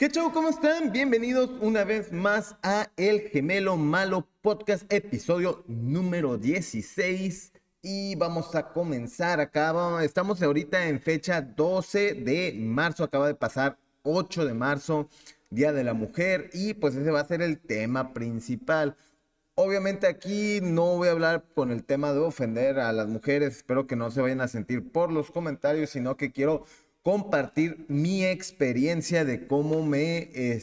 ¿Qué show? ¿Cómo están? Bienvenidos una vez más a El Gemelo Malo Podcast, episodio número 16. Y vamos a comenzar acá. Estamos ahorita en fecha 12 de marzo. Acaba de pasar 8 de marzo, Día de la Mujer. Y pues ese va a ser el tema principal. Obviamente aquí no voy a hablar con el tema de ofender a las mujeres. Espero que no se vayan a sentir por los comentarios, sino que quiero compartir mi experiencia de cómo me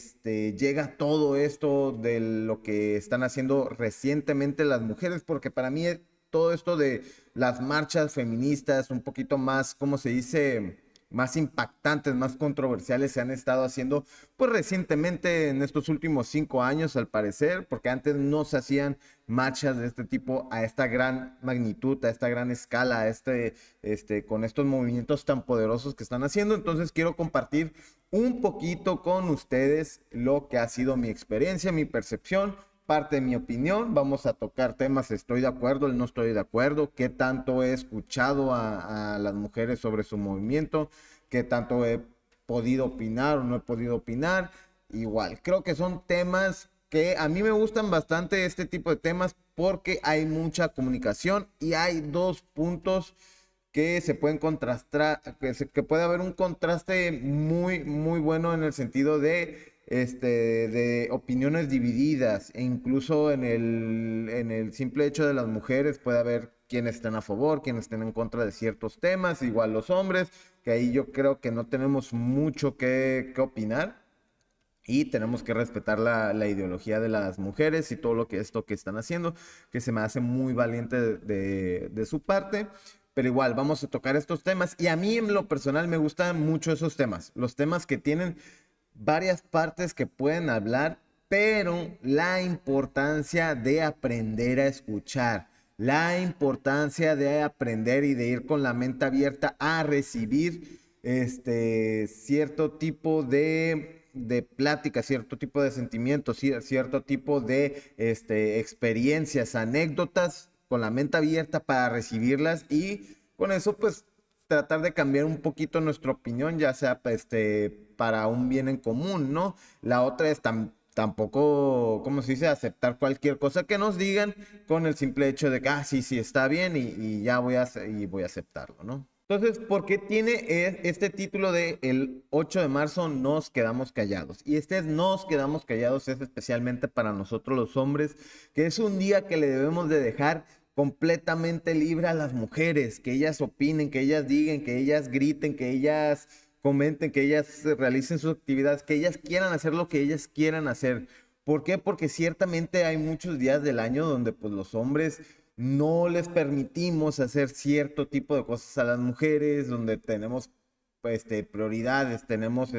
llega todo esto de lo que están haciendo recientemente las mujeres, porque para mí todo esto de las marchas feministas un poquito más, ¿cómo se dice?, más impactantes, más controversiales se han estado haciendo pues recientemente en estos últimos 5 años al parecer, porque antes no se hacían marchas de este tipo a esta gran magnitud, a esta gran escala, a con estos movimientos tan poderosos que están haciendo. Entonces quiero compartir un poquito con ustedes lo que ha sido mi experiencia, mi percepción, parte de mi opinión. Vamos a tocar temas, estoy de acuerdo, no estoy de acuerdo, qué tanto he escuchado a las mujeres sobre su movimiento, qué tanto he podido opinar o no he podido opinar. Igual, creo que son temas que a mí me gustan bastante, este tipo de temas, porque hay mucha comunicación y hay dos puntos que se pueden contrastar, que puede haber un contraste muy, muy bueno en el sentido de opiniones divididas, e incluso en el simple hecho de las mujeres puede haber quienes estén a favor, quienes estén en contra de ciertos temas, igual los hombres, que ahí yo creo que no tenemos mucho que opinar y tenemos que respetar la ideología de las mujeres y todo lo que esto que están haciendo, que se me hace muy valiente de su parte. Pero igual, vamos a tocar estos temas y a mí en lo personal me gustan mucho esos temas, los temas que tienen varias partes que pueden hablar, pero la importancia de aprender a escuchar, la importancia de aprender y de ir con la mente abierta a recibir cierto tipo de plática, cierto tipo de sentimientos, cierto tipo de experiencias, anécdotas, con la mente abierta para recibirlas y con eso pues tratar de cambiar un poquito nuestra opinión, ya sea para un bien en común, ¿no? La otra es tampoco, ¿cómo se dice?, aceptar cualquier cosa que nos digan con el simple hecho de que, ah, sí, está bien y ya voy a aceptarlo, ¿no? Entonces, ¿por qué tiene este título de el 8 de marzo nos quedamos callados? Y nos quedamos callados es especialmente para nosotros los hombres, que es un día que le debemos de dejar completamente libre a las mujeres, que ellas opinen, que ellas digan, que ellas griten, que ellas comenten, que ellas realicen sus actividades, que ellas quieran hacer lo que ellas quieran hacer. ¿Por qué? Porque ciertamente hay muchos días del año donde pues los hombres no les permitimos hacer cierto tipo de cosas a las mujeres, donde tenemos prioridades, tenemos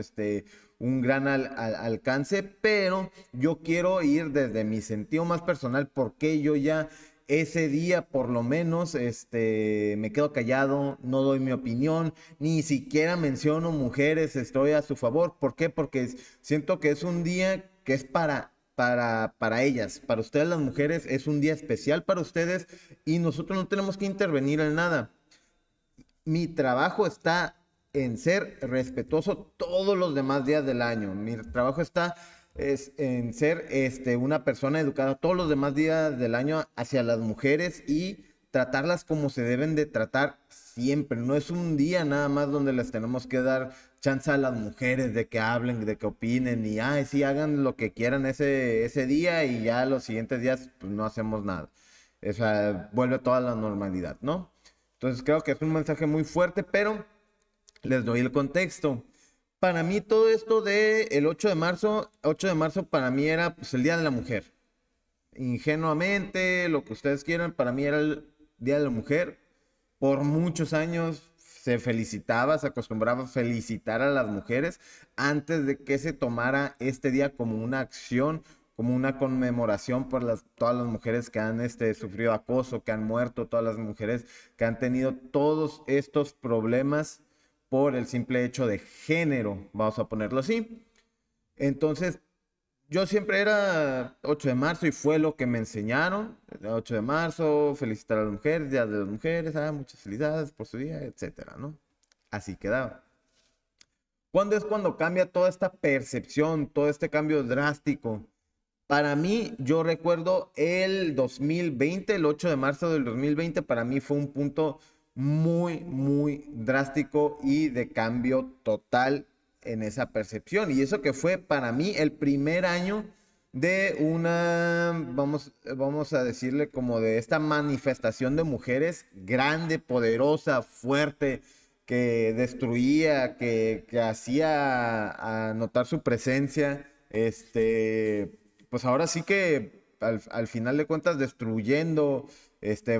un gran alcance, pero yo quiero ir desde mi sentido más personal, porque yo ya ese día, por lo menos, me quedo callado, no doy mi opinión, ni siquiera menciono mujeres, estoy a su favor. ¿Por qué? Porque siento que es un día que es para ellas, para ustedes las mujeres, es un día especial para ustedes y nosotros no tenemos que intervenir en nada. Mi trabajo está en ser respetuoso todos los demás días del año, mi trabajo está en ser una persona educada todos los demás días del año hacia las mujeres y tratarlas como se deben de tratar siempre. No es un día nada más donde les tenemos que dar chance a las mujeres de que hablen, de que opinen y sí, hagan lo que quieran ese día y ya los siguientes días pues no hacemos nada. O sea, vuelve toda la normalidad, ¿no? Entonces creo que es un mensaje muy fuerte, pero les doy el contexto. Para mí todo esto del 8 de marzo para mí era pues el Día de la Mujer. Ingenuamente, lo que ustedes quieran, para mí era el Día de la Mujer. Por muchos años se felicitaba, se acostumbraba a felicitar a las mujeres antes de que se tomara este día como una acción, como una conmemoración por todas las mujeres que han sufrido acoso, que han muerto, todas las mujeres que han tenido todos estos problemas por el simple hecho de género, vamos a ponerlo así. Entonces, yo siempre era 8 de marzo y fue lo que me enseñaron. 8 de marzo, felicitar a las mujeres, Día de las Mujeres, muchas felicidades por su día, etcétera, ¿no? Así quedaba. ¿Cuándo es cuando cambia toda esta percepción, todo este cambio drástico? Para mí, yo recuerdo el 2020, el 8 de marzo del 2020, para mí fue un punto muy, muy drástico y de cambio total en esa percepción. Y eso que fue para mí el primer año de una, vamos a decirle como de esta manifestación de mujeres grande, poderosa, fuerte, que destruía, que hacía notar su presencia, pues ahora sí que al final de cuentas destruyendo,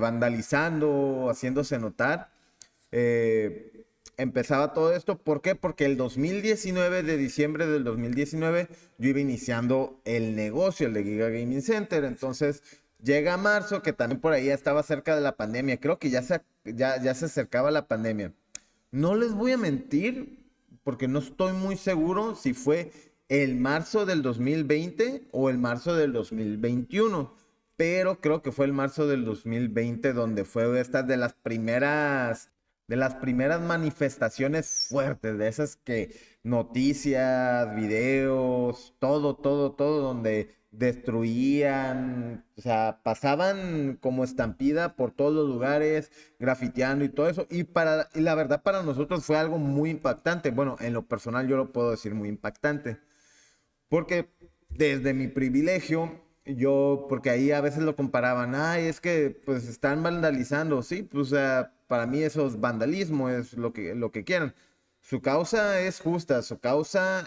vandalizando, haciéndose notar. Empezaba todo esto, ¿por qué? Porque el 2019, de diciembre del 2019, yo iba iniciando el negocio, el de Giga Gaming Center. Entonces llega marzo, que también por ahí ya estaba cerca de la pandemia, creo que ya se acercaba la pandemia. No les voy a mentir, porque no estoy muy seguro si fue el marzo del 2020 o el marzo del 2021, pero creo que fue el marzo del 2020 donde fue esta de las primeras... manifestaciones fuertes, de esas que noticias, videos, todo, donde destruían, o sea, pasaban como estampida por todos los lugares, grafiteando y todo eso. Y la verdad para nosotros fue algo muy impactante. Bueno, en lo personal yo lo puedo decir muy impactante, porque desde mi privilegio... porque ahí a veces lo comparaban, ay, es que pues están vandalizando, sí, pues para mí eso es vandalismo, es lo que quieran. Su causa es justa, su causa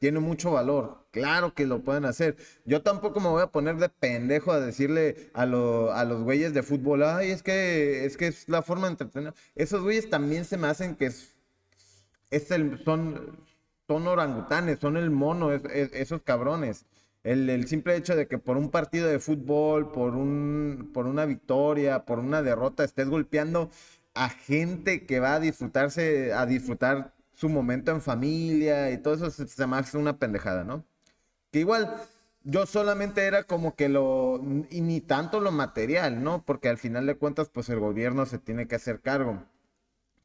tiene mucho valor, claro que lo pueden hacer. Yo tampoco me voy a poner de pendejo a decirle a los güeyes de fútbol, ay, es que es la forma de entretener. Esos güeyes también se me hacen que son orangutanes, son el mono, esos cabrones. El simple hecho de que por un partido de fútbol, por una victoria, por una derrota, estés golpeando a gente que va a disfrutar su momento en familia y todo eso, se me hace una pendejada, ¿no? Que igual, yo solamente era como que y ni tanto lo material, ¿no? Porque al final de cuentas, pues el gobierno se tiene que hacer cargo.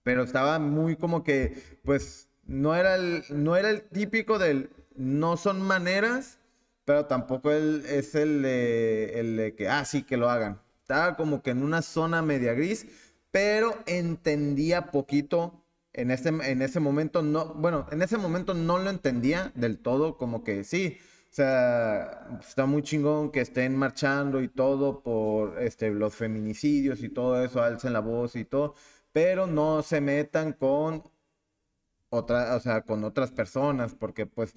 Pero estaba muy como que, pues, no era el típico del no son maneras... Pero tampoco es el de que, sí, que lo hagan. Estaba como que en una zona media gris, pero entendía poquito en ese momento. No, bueno, en ese momento no lo entendía del todo, como que sí. O sea, está muy chingón que estén marchando y todo por los feminicidios y todo eso, alcen la voz y todo, pero no se metan con otras personas, porque pues...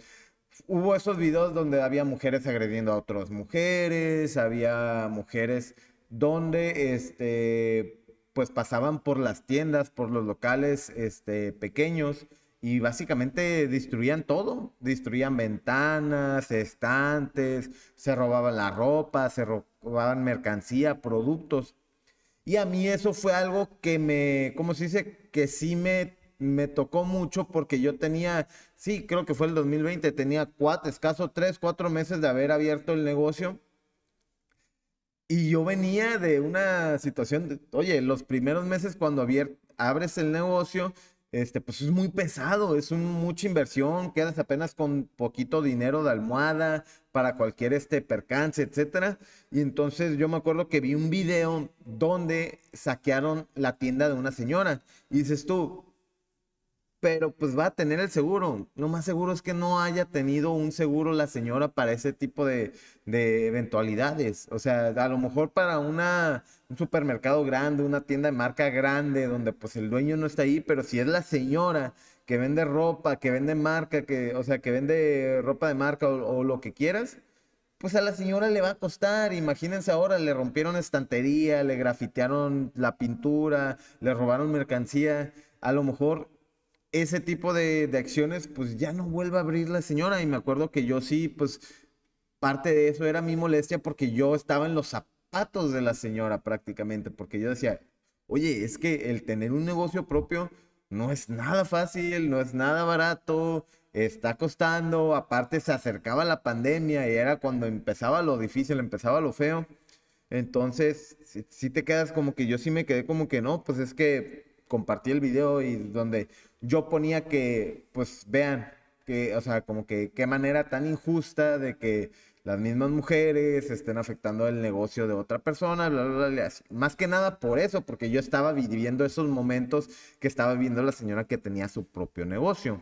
Hubo esos videos donde había mujeres agrediendo a otras mujeres, había mujeres donde pues pasaban por las tiendas, por los locales pequeños y básicamente destruían todo, destruían ventanas, estantes, se robaban la ropa, se robaban mercancía, productos. Y a mí eso fue algo que ¿cómo se dice? Que sí me tocó mucho, porque yo tenía, sí, creo que fue el 2020, tenía escaso 3-4 meses de haber abierto el negocio, y yo venía de una situación, oye, los primeros meses cuando abres el negocio, pues es muy pesado, es mucha inversión, quedas apenas con poquito dinero de almohada para cualquier percance, etcétera. Y entonces yo me acuerdo que vi un video donde saquearon la tienda de una señora, y dices tú, pero pues va a tener el seguro. Lo más seguro es que no haya tenido un seguro la señora para ese tipo de eventualidades. O sea, a lo mejor para un supermercado grande, una tienda de marca grande, donde pues el dueño no está ahí, pero si es la señora que vende ropa, que vende marca, que vende ropa de marca o lo que quieras, pues a la señora le va a costar. Imagínense ahora, le rompieron estantería, le grafitearon la pintura, le robaron mercancía. A lo mejor... ese tipo de acciones, pues ya no vuelve a abrir la señora. Y me acuerdo que yo sí, pues parte de eso era mi molestia, porque yo estaba en los zapatos de la señora prácticamente, porque yo decía, oye, es que el tener un negocio propio no es nada fácil, no es nada barato, está costando, aparte se acercaba la pandemia y era cuando empezaba lo difícil, empezaba lo feo. Entonces, si te quedas como que yo sí me quedé como que no, pues es que... compartí el video y donde yo ponía que, pues, vean, que, o sea, como que qué manera tan injusta de que las mismas mujeres estén afectando el negocio de otra persona, bla, bla, bla, bla. Más que nada por eso, porque yo estaba viviendo esos momentos que estaba viviendo la señora que tenía su propio negocio.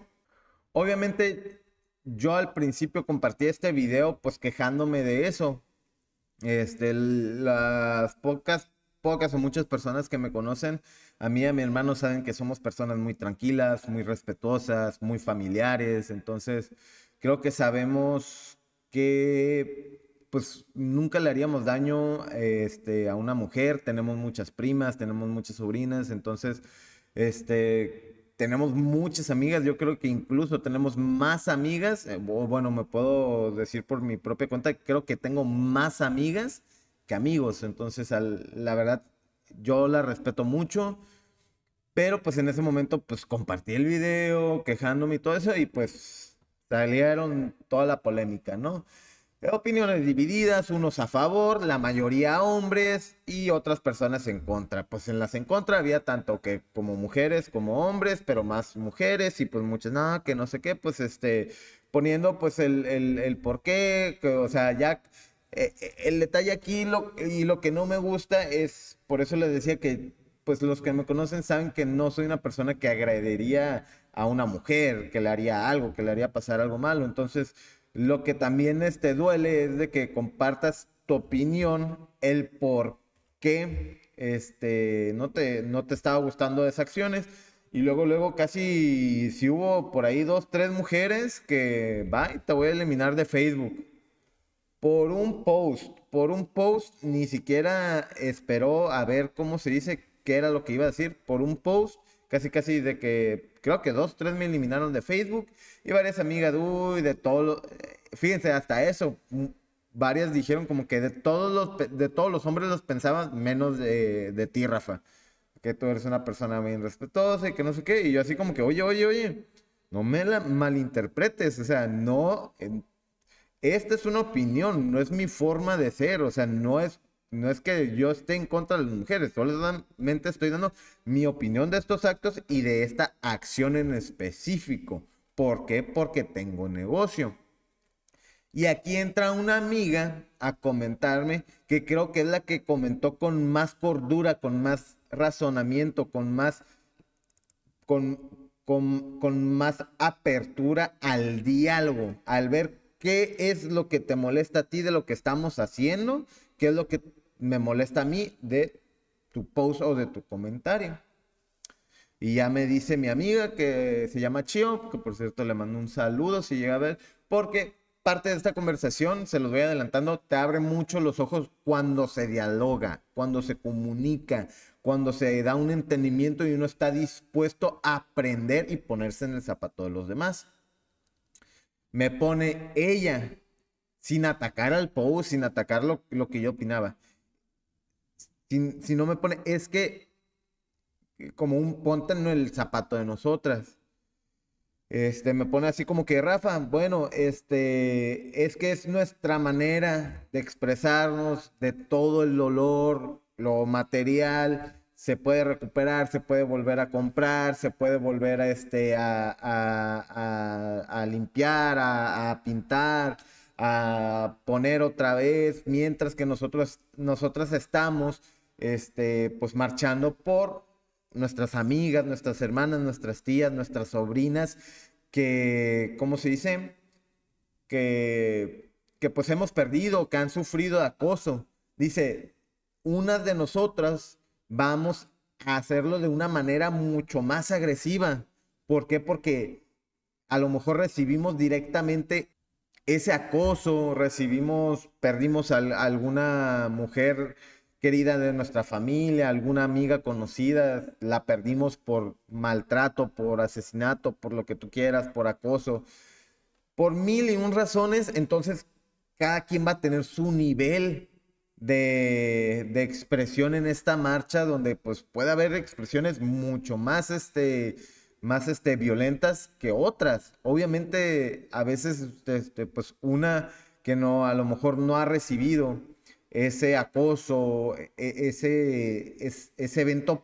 Obviamente, yo al principio compartí este video, pues, quejándome de eso. Las pocas o muchas personas que me conocen, a mí y a mi hermano, saben que somos personas muy tranquilas, muy respetuosas, muy familiares. Entonces, creo que sabemos que, pues, nunca le haríamos daño a una mujer. Tenemos muchas primas, tenemos muchas sobrinas. Entonces, tenemos muchas amigas. Yo creo que incluso tenemos más amigas. Bueno, me puedo decir por mi propia cuenta, creo que tengo más amigas que amigos. Entonces, la verdad, yo la respeto mucho, pero pues en ese momento, pues, compartí el video quejándome y todo eso, y pues salieron toda la polémica, ¿no? Opiniones divididas, unos a favor, la mayoría hombres y otras personas en contra. Pues en las en contra había tanto que como mujeres como hombres, pero más mujeres, y pues muchas nada, que no sé qué, pues poniendo pues el por qué, que, o sea, ya. El detalle aquí y lo que no me gusta es, por eso les decía que, pues, los que me conocen saben que no soy una persona que agrediría a una mujer, que le haría algo, que le haría pasar algo malo. Entonces, lo que también duele es de que compartas tu opinión, el por qué no te estaba gustando esas acciones. Y luego casi, si hubo por ahí 2, 3 mujeres que, bye, te voy a eliminar de Facebook. Por un post, ni siquiera esperó a ver cómo se dice, qué era lo que iba a decir. Por un post, casi de que, creo que 2, 3 me eliminaron de Facebook. Y varias amigas, uy, de todo, fíjense, hasta eso, varias dijeron como que de todos los hombres los pensaban, menos de ti, Rafa. Que tú eres una persona bien respetuosa y que no sé qué. Y yo así como que, oye, no me la malinterpretes, o sea, no... Esta es una opinión, no es mi forma de ser, o sea, no es que yo esté en contra de las mujeres, solamente estoy dando mi opinión de estos actos y de esta acción en específico. ¿Por qué? Porque tengo negocio. Y aquí entra una amiga a comentarme, que creo que es la que comentó con más cordura, con más razonamiento, con más apertura al diálogo, al ver qué es lo que te molesta a ti de lo que estamos haciendo, qué es lo que me molesta a mí de tu post o de tu comentario. Y ya me dice mi amiga, que se llama Chio, que por cierto le mando un saludo si llega a ver, porque parte de esta conversación, se los voy adelantando, te abre mucho los ojos cuando se dialoga, cuando se comunica, cuando se da un entendimiento y uno está dispuesto a aprender y ponerse en el zapato de los demás. Me pone ella, sin atacar al post, sin atacar lo que yo opinaba. Si no me pone, es que, como un ponte en el zapato de nosotras. Me pone así como que, Rafa, bueno, es que es nuestra manera de expresarnos, de todo el dolor, lo material, se puede recuperar, se puede volver a comprar, se puede volver a limpiar, a pintar, a poner otra vez, mientras que nosotras estamos pues marchando por nuestras amigas, nuestras hermanas, nuestras tías, nuestras sobrinas, que, ¿cómo se dice? Que pues hemos perdido, que han sufrido de acoso. Dice, unas de nosotras vamos a hacerlo de una manera mucho más agresiva. ¿Por qué? Porque a lo mejor recibimos directamente ese acoso, perdimos a alguna mujer querida de nuestra familia, alguna amiga conocida, la perdimos por maltrato, por asesinato, por lo que tú quieras, por acoso, por 1001 razones. Entonces, cada quien va a tener su nivel de expresión en esta marcha, donde pues puede haber expresiones mucho más violentas que otras. Obviamente, a veces pues una que no, a lo mejor no ha recibido ese acoso, ese evento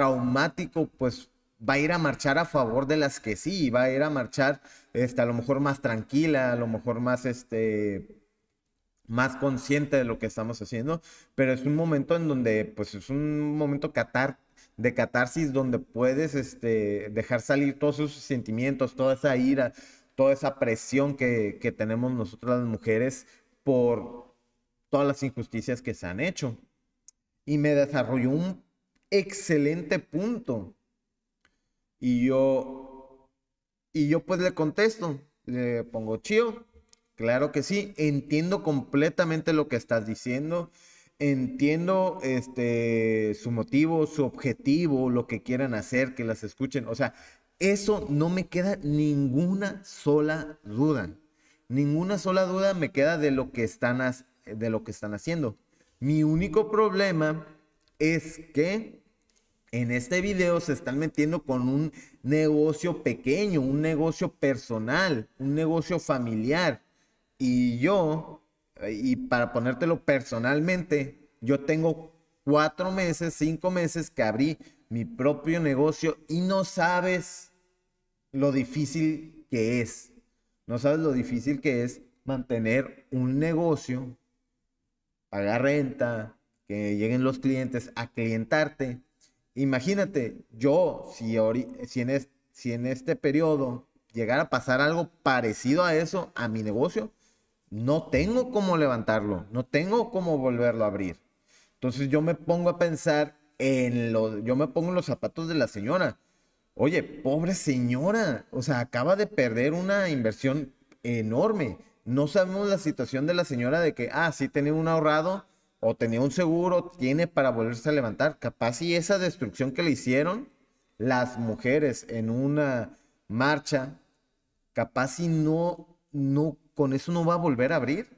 traumático, pues va a ir a marchar a favor de las que sí, va a ir a marchar a lo mejor más tranquila, a lo mejor más, más consciente de lo que estamos haciendo, pero es un momento en donde, pues es un momento de catarsis, donde puedes dejar salir todos esos sentimientos, toda esa ira, toda esa presión que tenemos nosotras las mujeres por todas las injusticias que se han hecho. Y me desarrolló un excelente punto. Y yo pues le contesto, le pongo, Chío, claro que sí, entiendo completamente lo que estás diciendo, entiendo su motivo, su objetivo, lo que quieran hacer, que las escuchen, o sea, eso no me queda ninguna sola duda, me queda de lo que están, haciendo. Mi único problema es que en este video se están metiendo con un negocio pequeño, un negocio personal, un negocio familiar. Y yo, y para ponértelo personalmente, yo tengo 4 meses, 5 meses que abrí mi propio negocio y no sabes lo difícil que es. No sabes lo difícil que es mantener un negocio, pagar renta, que lleguen los clientes, a clientarte. Imagínate, yo, si en este periodo llegara a pasar algo parecido a eso, a mi negocio, no tengo cómo levantarlo, no tengo cómo volverlo a abrir. Entonces yo me pongo a pensar, yo me pongo en los zapatos de la señora. Oye, pobre señora, o sea, acaba de perder una inversión enorme. No sabemos la situación de la señora de que, ah, sí tenía un ahorrado, o tenía un seguro, tiene para volverse a levantar. Capaz y esa destrucción que le hicieron las mujeres en una marcha, capaz y no, con eso no va a volver a abrir.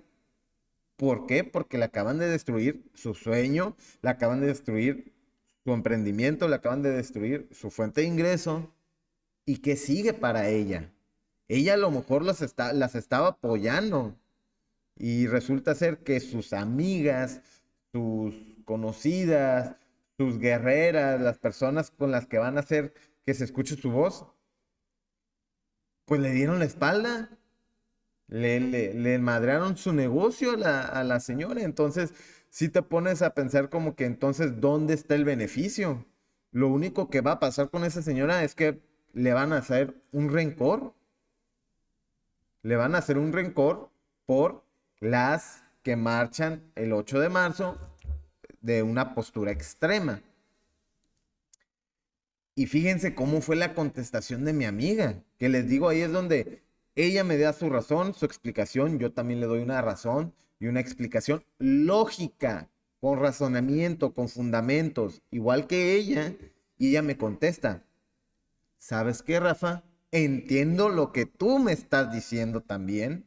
¿Por qué? Porque le acaban de destruir su sueño, le acaban de destruir su emprendimiento, le acaban de destruir su fuente de ingreso. ¿Y qué sigue para ella? Ella a lo mejor las estaba apoyando. Y resulta ser que sus amigas, sus conocidas, sus guerreras, las personas con las que van a hacer que se escuche su voz, pues le dieron la espalda, le madrearon su negocio a la señora. Entonces, si te pones a pensar como que entonces, ¿dónde está el beneficio? Lo único que va a pasar con esa señora es que le van a hacer un rencor. Le van a hacer un rencor por las que marchan el 8 de marzo de una postura extrema. Y fíjense cómo fue la contestación de mi amiga, que les digo, ahí es donde ella me da su razón, su explicación, yo también le doy una razón y una explicación lógica, con razonamiento, con fundamentos, igual que ella, y ella me contesta, ¿sabes qué, Rafa? Entiendo lo que tú me estás diciendo también.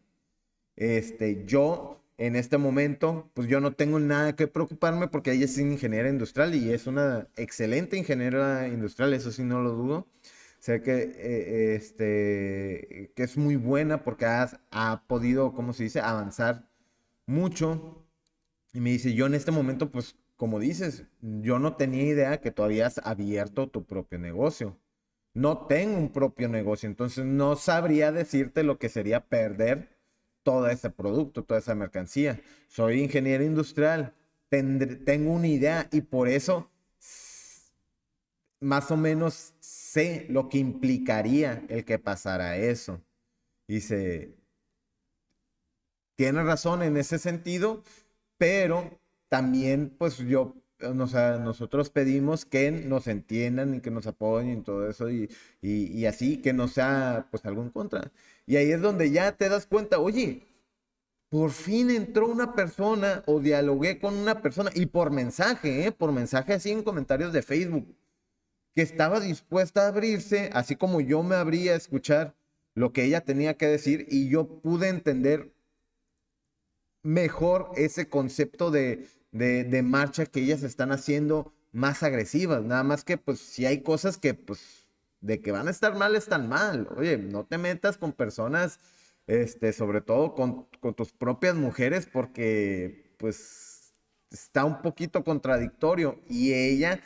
Yo en este momento pues yo no tengo nada que preocuparme porque ella es ingeniera industrial y es una excelente ingeniera industrial, eso sí no lo dudo, sé que, que es muy buena porque ha podido, ¿cómo se dice?, avanzar mucho. Y me dice, yo en este momento pues como dices, yo no tenía idea que tú habías abierto tu propio negocio, no tengo un propio negocio, entonces no sabría decirte lo que sería perder todo ese producto, toda esa mercancía. Soy ingeniero industrial, tengo una idea y por eso más o menos sé lo que implicaría el que pasara eso. Dice, tiene razón en ese sentido, pero también pues yo, nosotros pedimos que nos entiendan y que nos apoyen y todo eso y así, que no sea pues algún contra. Y ahí es donde ya te das cuenta, oye, por fin entró una persona o dialogué con una persona, y por mensaje, por mensaje así en comentarios de Facebook, que estaba dispuesta a abrirse, así como yo me abría a escuchar lo que ella tenía que decir, y yo pude entender mejor ese concepto de marcha que ellas están haciendo más agresivas. Nada más que pues si hay cosas que pues de que van a estar mal, están mal. Oye, no te metas con personas, sobre todo con tus propias mujeres, porque pues está un poquito contradictorio. Y ella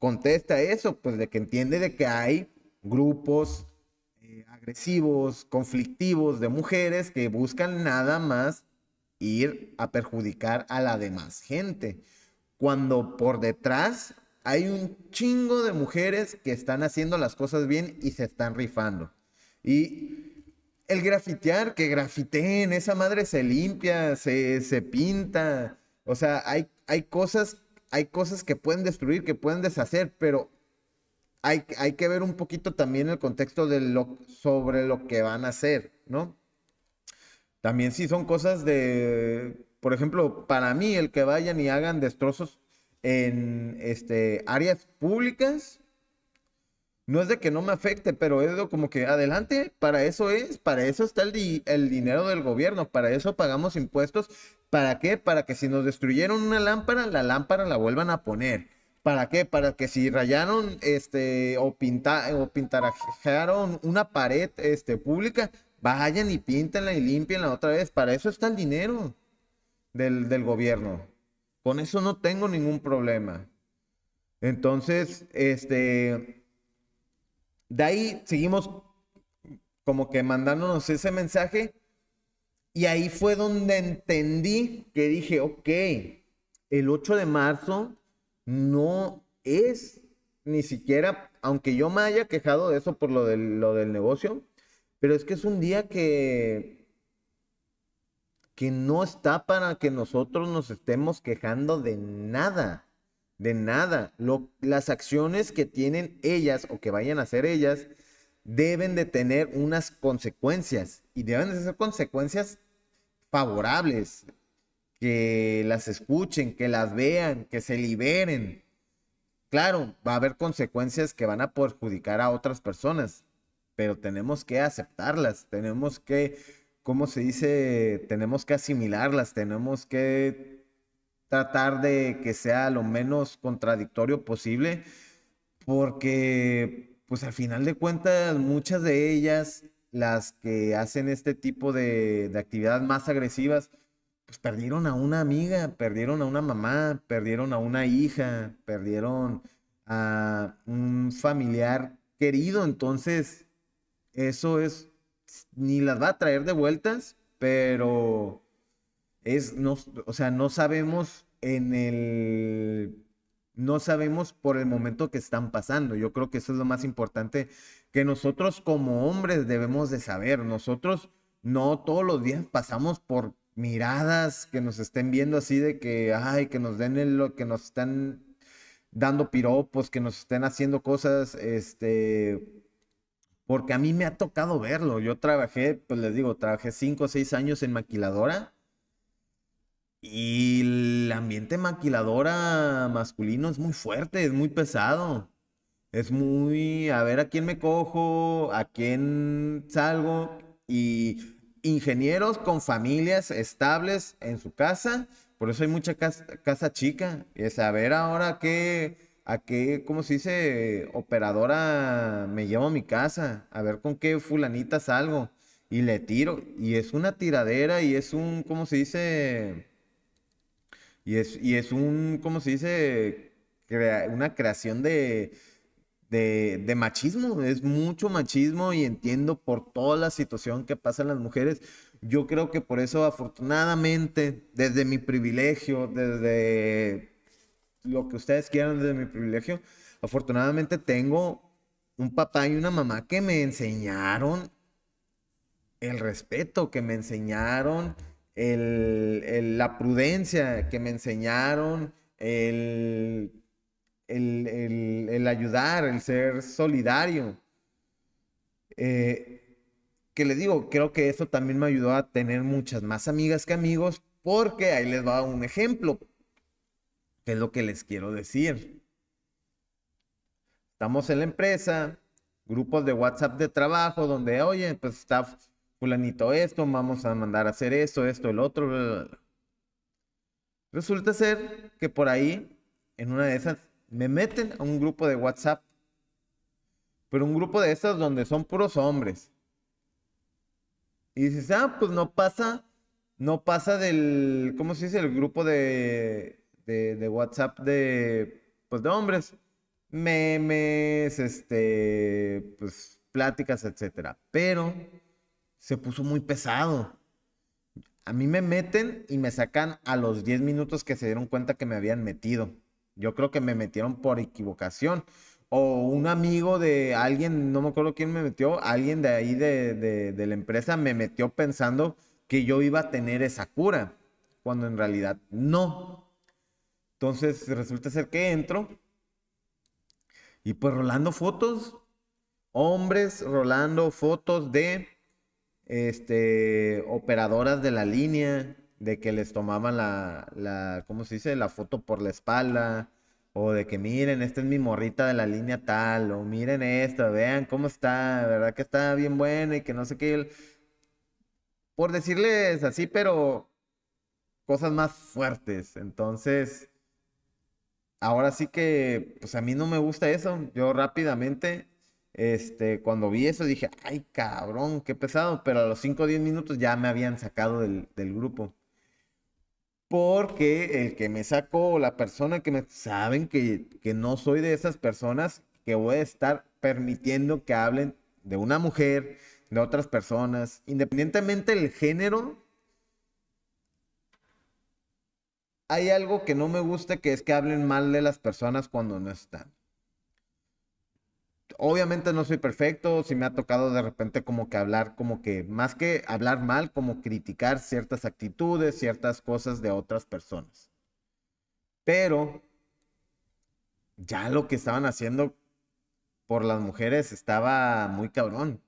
contesta eso, pues de que entiende de que hay grupos agresivos, conflictivos de mujeres que buscan nada más ir a perjudicar a la demás gente, cuando por detrás hay un chingo de mujeres que están haciendo las cosas bien y se están rifando. Y el grafitear, que grafiteen, esa madre se limpia, se pinta. O sea, hay cosas que pueden destruir, que pueden deshacer, pero hay que ver un poquito también el contexto de sobre lo que van a hacer, ¿no? También sí son cosas de, por ejemplo, para mí, el que vayan y hagan destrozos en áreas públicas, no es de que no me afecte, pero es como que adelante, para eso está el dinero del gobierno, para eso pagamos impuestos. ¿Para qué? Para que si nos destruyeron una lámpara la vuelvan a poner. ¿Para qué? Para que si rayaron o pintarajearon una pared pública, vayan y píntenla y límpienla otra vez. Para eso está el dinero del gobierno. Con eso no tengo ningún problema. Entonces, de ahí seguimos como que mandándonos ese mensaje, y ahí fue donde entendí que dije, ok, el 8 de marzo no es ni siquiera, aunque yo me haya quejado de eso por lo del negocio, pero es que es un día que no está para que nosotros nos estemos quejando de nada. De nada. Las acciones que tienen ellas o que vayan a hacer ellas deben de tener unas consecuencias, y deben de ser consecuencias favorables, que las escuchen, que las vean, que se liberen. Claro, va a haber consecuencias que van a perjudicar a otras personas, pero tenemos que aceptarlas, tenemos que, ¿cómo se dice? Tenemos que asimilarlas, tenemos que tratar de que sea lo menos contradictorio posible, porque pues al final de cuentas muchas de ellas, las que hacen este tipo de actividades más agresivas, pues perdieron a una amiga, perdieron a una mamá, perdieron a una hija, perdieron a un familiar querido. Entonces eso es, ni las va a traer de vueltas, pero no sabemos por el momento que están pasando. Yo creo que eso es lo más importante que nosotros como hombres debemos de saber. Nosotros no todos los días pasamos por miradas que nos estén viendo así de que, ay, que nos den lo que nos están dando piropos, que nos estén haciendo cosas, porque a mí me ha tocado verlo. Yo trabajé, pues les digo, trabajé 5 o 6 años en maquiladora. Y el ambiente maquiladora masculino es muy fuerte, es muy pesado. Es muy, a ver a quién me cojo, a quién salgo. Y ingenieros con familias estables en su casa. Por eso hay mucha casa chica. Es a ver ahora a qué, ¿cómo se dice? Operadora me llevo a mi casa. A ver con qué fulanita salgo. Y le tiro. Y es una tiradera y es un, ¿cómo se dice? Y es un, ¿cómo se dice? Una creación de machismo. Es mucho machismo, y entiendo por toda la situación que pasan las mujeres. Yo creo que por eso, afortunadamente, desde mi privilegio, desde lo que ustedes quieran, desde mi privilegio, afortunadamente tengo un papá y una mamá que me enseñaron el respeto, que me enseñaron la prudencia, que me enseñaron el ayudar, el ser solidario. Que les digo, creo que eso también me ayudó a tener muchas más amigas que amigos, porque ahí les va un ejemplo, que es lo que les quiero decir. Estamos en la empresa, grupos de WhatsApp de trabajo, donde, oye, pues está fulanito esto, vamos a mandar a hacer esto, el otro, bla, bla, bla. Resulta ser que por ahí, en una de esas, me meten a un grupo de WhatsApp, pero un grupo de esas donde son puros hombres. Y dices, pues no pasa del, ¿cómo se dice? El grupo de WhatsApp de hombres. memes, pues, pláticas, etcétera. Pero se puso muy pesado. A mí me meten y me sacan a los 10 minutos que se dieron cuenta que me habían metido. Yo creo que me metieron por equivocación. O un amigo de alguien, no me acuerdo quién me metió, alguien de ahí de la empresa me metió pensando que yo iba a tener esa cura, cuando en realidad no. Entonces resulta ser que entro y pues rolando fotos, hombres rolando fotos de operadoras de la línea, de que les tomaban la ¿cómo se dice? La foto por la espalda, o de que miren, esta es mi morrita de la línea tal, o miren esta, vean cómo está, verdad que está bien buena y que no sé qué, por decirles así, pero cosas más fuertes. Entonces, ahora sí que, pues a mí no me gusta eso. Yo rápidamente, cuando vi eso dije, ay cabrón, qué pesado, pero a los 5 o 10 minutos ya me habían sacado del grupo, porque el que me sacó, la persona que me... saben que no soy de esas personas que voy a estar permitiendo que hablen de una mujer, de otras personas, independientemente del género. Hay algo que no me gusta, que es que hablen mal de las personas cuando no están. Obviamente no soy perfecto, sí me ha tocado de repente como que hablar, como que más que hablar mal, como criticar ciertas actitudes, ciertas cosas de otras personas. Pero ya lo que estaban haciendo por las mujeres estaba muy cabrón,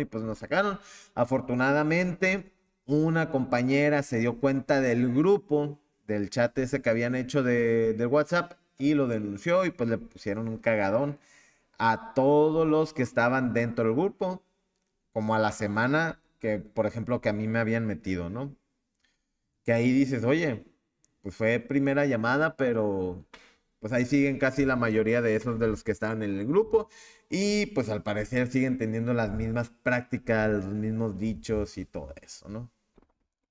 y pues nos sacaron. Afortunadamente una compañera se dio cuenta del grupo, del chat ese que habían hecho de WhatsApp, y lo denunció y pues le pusieron un cagadón a todos los que estaban dentro del grupo, como a la semana que, por ejemplo, que a mí me habían metido, ¿no? Que ahí dices, oye, pues fue primera llamada, pero pues ahí siguen casi la mayoría de esos de los que estaban en el grupo, y pues al parecer siguen teniendo las mismas prácticas, los mismos dichos y todo eso, ¿no?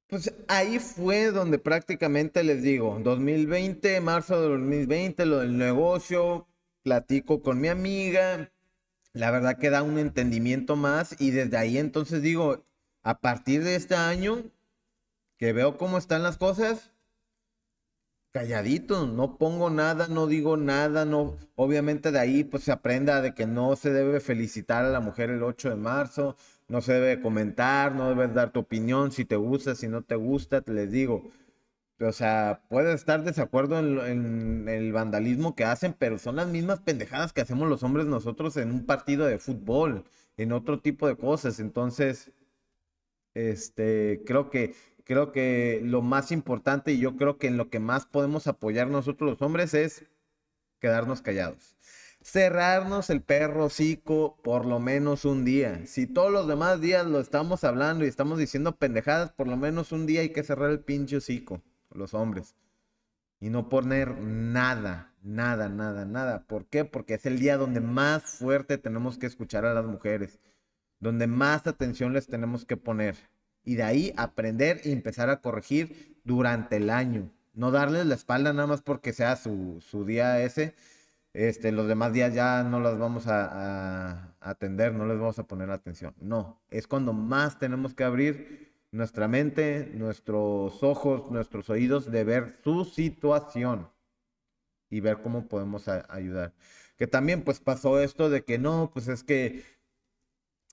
Pues ahí fue donde prácticamente les digo, 2020, marzo de 2020, lo del negocio, platico con mi amiga, la verdad que da un entendimiento más, y desde ahí entonces digo, a partir de este año, que veo cómo están las cosas, calladito, no pongo nada, no digo nada, no. Obviamente de ahí pues se aprenda de que no se debe felicitar a la mujer el 8 de marzo, no se debe comentar, no debes dar tu opinión, si te gusta, si no te gusta, te les digo. O sea, puedes estar desacuerdo en el vandalismo que hacen, pero son las mismas pendejadas que hacemos los hombres nosotros en un partido de fútbol, en otro tipo de cosas. Entonces, creo que lo más importante, y yo creo que en lo que más podemos apoyar nosotros los hombres, es quedarnos callados. Cerrarnos el perro hocico por lo menos un día. Si todos los demás días lo estamos hablando y estamos diciendo pendejadas, por lo menos un día hay que cerrar el pinche hocico, los hombres. Y no poner nada, nada, nada, nada. ¿Por qué? Porque es el día donde más fuerte tenemos que escuchar a las mujeres, donde más atención les tenemos que poner. Y de ahí aprender y empezar a corregir durante el año. No darles la espalda nada más porque sea su día ese. Los demás días ya no las vamos a atender, no les vamos a poner atención. No, es cuando más tenemos que abrir nuestra mente, nuestros ojos, nuestros oídos, de ver su situación y ver cómo podemos ayudar. Que también pues pasó esto de que no, pues es que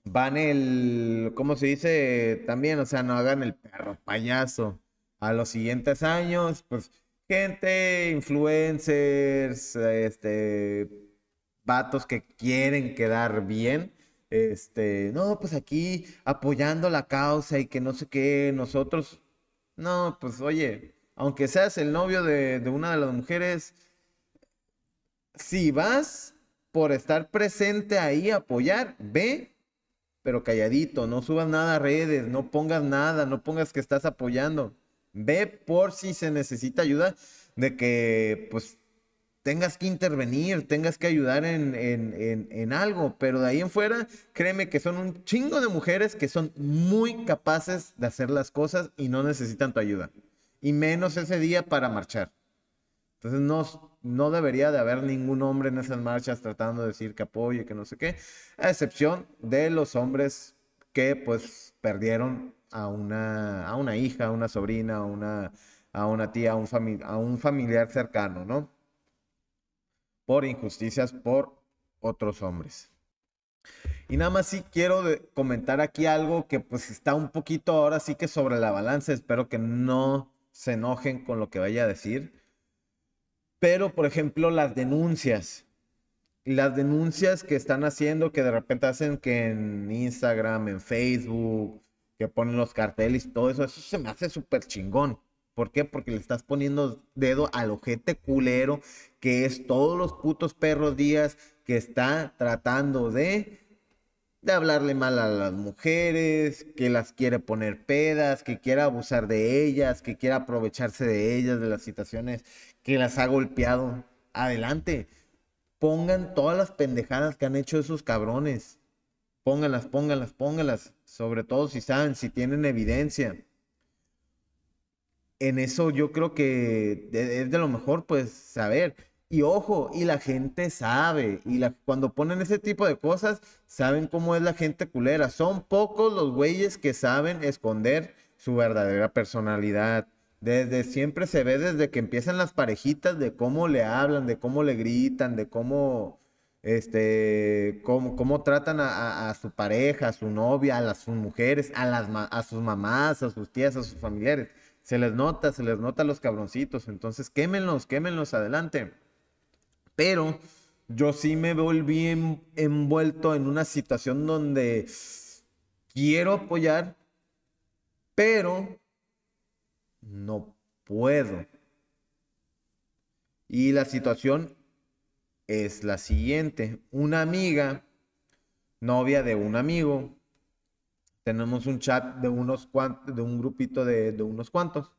van ¿cómo se dice? También, o sea, no hagan el perro payaso. A los siguientes años, pues... gente, influencers, vatos que quieren quedar bien, no, pues aquí apoyando la causa y que no sé qué, nosotros, no, pues oye, aunque seas el novio de una de las mujeres, si vas por estar presente ahí a apoyar, ve, pero calladito, no subas nada a redes, no pongas nada, no pongas que estás apoyando. Ve por si se necesita ayuda, de que pues tengas que intervenir, tengas que ayudar en algo. Pero de ahí en fuera, créeme que son un chingo de mujeres que son muy capaces de hacer las cosas y no necesitan tu ayuda. Y menos ese día para marchar. Entonces no no debería de haber ningún hombre en esas marchas tratando de decir que apoye, que no sé qué, a excepción de los hombres que pues perdieron a una hija, a una sobrina, a una tía, a un familiar cercano, ¿no? Por injusticias por otros hombres. Y nada más sí quiero comentar aquí algo que pues está un poquito ahora sí que sobre la balanza. Espero que no se enojen con lo que vaya a decir. Pero, por ejemplo, las denuncias. Las denuncias que están haciendo, que de repente hacen que en Instagram, en Facebook, que ponen los carteles, todo eso, eso se me hace súper chingón. ¿Por qué? Porque le estás poniendo dedo al ojete culero, que es todos los putos perros días que está tratando de hablarle mal a las mujeres, que las quiere poner pedas, que quiere abusar de ellas, que quiere aprovecharse de ellas, de las situaciones, que las ha golpeado. Adelante, pongan todas las pendejadas que han hecho esos cabrones. Pónganlas, pónganlas, pónganlas, sobre todo si saben, si tienen evidencia. En eso yo creo que es de lo mejor, pues, saber. Y ojo, y la gente sabe. Y cuando ponen ese tipo de cosas, saben cómo es la gente culera. Son pocos los güeyes que saben esconder su verdadera personalidad. Desde siempre se ve, desde que empiezan las parejitas, de cómo le hablan, de cómo le gritan, de cómo, cómo tratan a su pareja, a su novia, a sus mujeres, a sus mamás, a sus tías, a sus familiares. Se les nota a los cabroncitos. Entonces, quémenlos, quémenlos, adelante. Pero yo sí me volví envuelto en una situación donde quiero apoyar, pero no puedo. Y la situación es la siguiente. Una amiga, novia de un amigo... Tenemos un chat de un grupito de unos cuantos.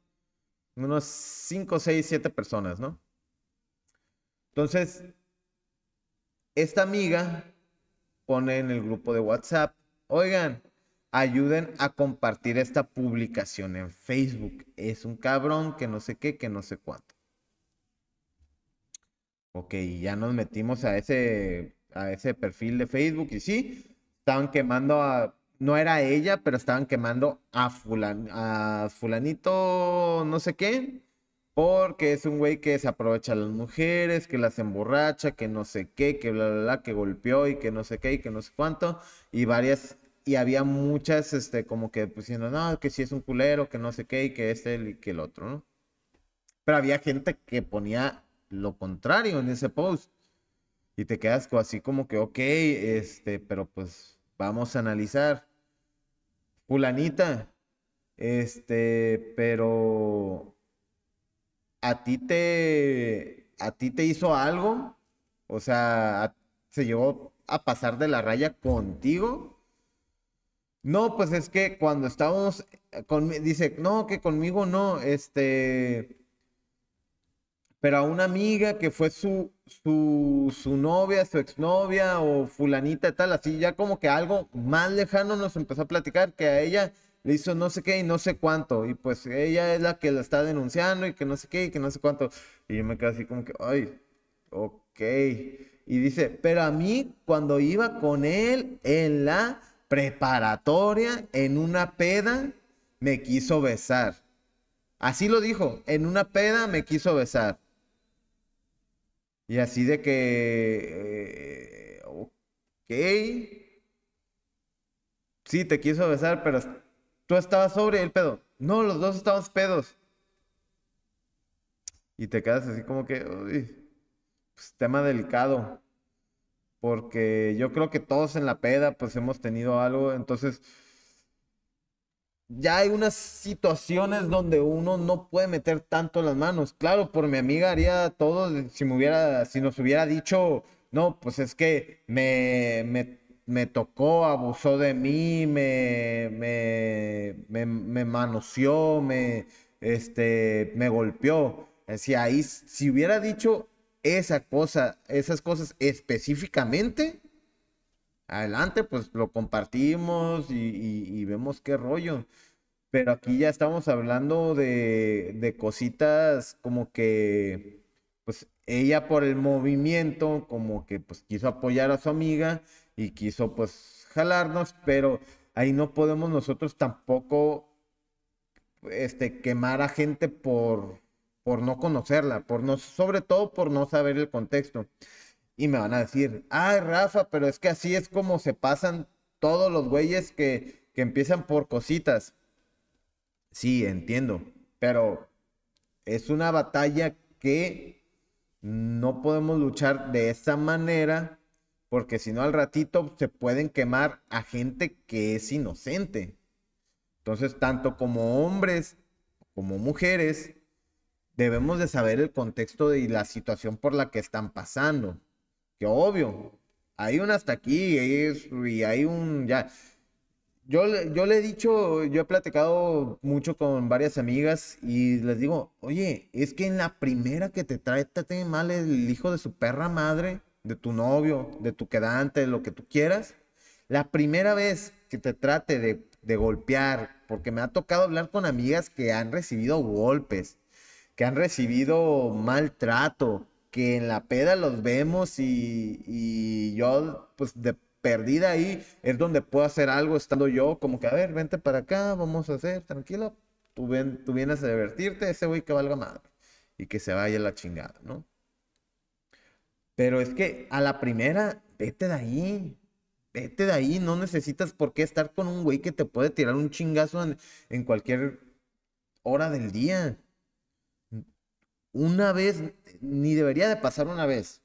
Unos 5, 6, 7 personas, ¿no? Entonces, esta amiga pone en el grupo de WhatsApp, oigan, ayuden a compartir esta publicación en Facebook. Es un cabrón que no sé qué, que no sé cuánto. Ok, ya nos metimos a ese perfil de Facebook y sí, estaban quemando a... No era ella, pero estaban quemando a fulanito no sé qué, porque es un güey que se aprovecha a las mujeres, que las emborracha, que no sé qué, que bla, bla, bla, que golpeó y que no sé qué y que no sé cuánto. Y varias, y había muchas como que diciendo, no, que sí es un culero, que no sé qué y que es él y que el otro, ¿no? Pero había gente que ponía lo contrario en ese post. Y te quedas así como que, ok, pero pues... Vamos a analizar. Fulanita, pero a ti te hizo algo, o sea, se llegó a pasar de la raya contigo. No, pues es que cuando estábamos dice, no, que conmigo no, pero a una amiga que fue su novia, su exnovia o fulanita y tal, así ya como que algo más lejano nos empezó a platicar que a ella le hizo no sé qué y no sé cuánto. Y pues ella es la que la está denunciando y que no sé qué y que no sé cuánto. Y yo me quedo así como que, ay, ok. Y dice, pero a mí cuando iba con él en la preparatoria, en una peda, me quiso besar. Así lo dijo, en una peda me quiso besar. Y así de que, ok, sí, te quiso besar, pero tú estabas sobre el pedo. No, los dos estábamos pedos. Y te quedas así como que, uy, pues, tema delicado. Porque yo creo que todos en la peda, pues, hemos tenido algo. Entonces, ya hay unas situaciones donde uno no puede meter tanto las manos. Claro, por mi amiga haría todo si nos hubiera dicho, no, pues es que me tocó, abusó de mí, me manoseó, me golpeó. Si ahí, si hubiera dicho esas cosas específicamente, adelante, pues lo compartimos y vemos qué rollo. Pero aquí ya estamos hablando de cositas como que, pues, ella por el movimiento como que pues quiso apoyar a su amiga y quiso pues jalarnos, pero ahí no podemos nosotros tampoco quemar a gente por no conocerla, sobre todo por no saber el contexto. Y me van a decir, ay Rafa, pero es que así es como se pasan todos los güeyes que empiezan por cositas. Sí, entiendo, pero es una batalla que no podemos luchar de esa manera, porque si no al ratito se pueden quemar a gente que es inocente. Entonces, tanto como hombres como mujeres, debemos de saber el contexto y la situación por la que están pasando. Que obvio, hay un hasta aquí y hay un ya. Yo le he dicho, yo he platicado mucho con varias amigas y les digo, oye, es que en la primera que te trate mal el hijo de su perra madre, de tu novio, de tu quedante, de lo que tú quieras, la primera vez que te trate de golpear, porque me ha tocado hablar con amigas que han recibido golpes, que han recibido maltrato, que en la peda los vemos y yo, pues, de perdida ahí, es donde puedo hacer algo estando yo, como que, a ver, vente para acá, vamos a hacer, tranquilo, tú vienes a divertirte, ese güey que valga madre, y que se vaya la chingada, ¿no? Pero es que a la primera, vete de ahí, no necesitas por qué estar con un güey que te puede tirar un chingazo en cualquier hora del día. Una vez, ni debería de pasar una vez.